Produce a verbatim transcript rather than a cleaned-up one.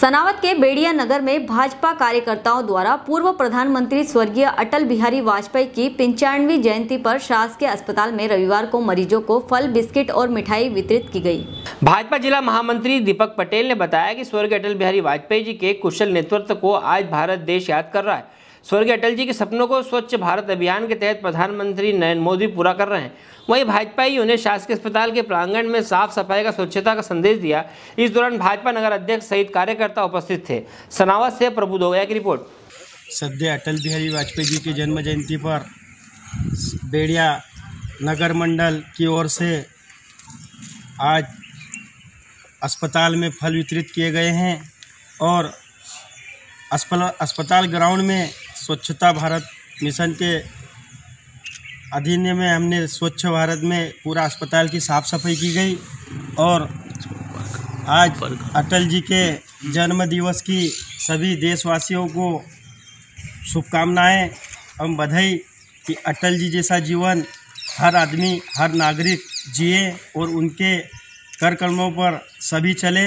सनावद के बेड़िया नगर में भाजपा कार्यकर्ताओं द्वारा पूर्व प्रधानमंत्री स्वर्गीय अटल बिहारी वाजपेयी की पंचानवे जयंती पर शासकीय अस्पताल में रविवार को मरीजों को फल, बिस्किट और मिठाई वितरित की गई। भाजपा जिला महामंत्री दीपक पटेल ने बताया कि स्वर्गीय अटल बिहारी वाजपेयी जी के कुशल नेतृत्व को आज भारत देश याद कर रहा है। स्वर्गीय अटल जी के सपनों को स्वच्छ भारत अभियान के तहत प्रधानमंत्री नरेंद्र मोदी पूरा कर रहे हैं। वहीं भाजपाइयों ने शासकीय अस्पताल के प्रांगण में साफ सफाई का स्वच्छता का संदेश दिया। इस दौरान भाजपा नगर अध्यक्ष सहित कार्यकर्ता उपस्थित थे। सनावद से प्रबुद्ध हो गया की रिपोर्ट। सद्य अटल बिहारी वाजपेयी जी की जन्म जयंती पर बेड़िया नगर मंडल की ओर से आज अस्पताल में फल वितरित किए गए हैं और अस्पताल ग्राउंड में स्वच्छता भारत मिशन के अधीन में हमने स्वच्छ भारत में पूरा अस्पताल की साफ सफाई की गई और आज अटल जी के जन्म दिवस की सभी देशवासियों को शुभकामनाएं एवं बधाई कि अटल जी जैसा जीवन हर आदमी, हर नागरिक जिए और उनके कर कर्मों पर सभी चले।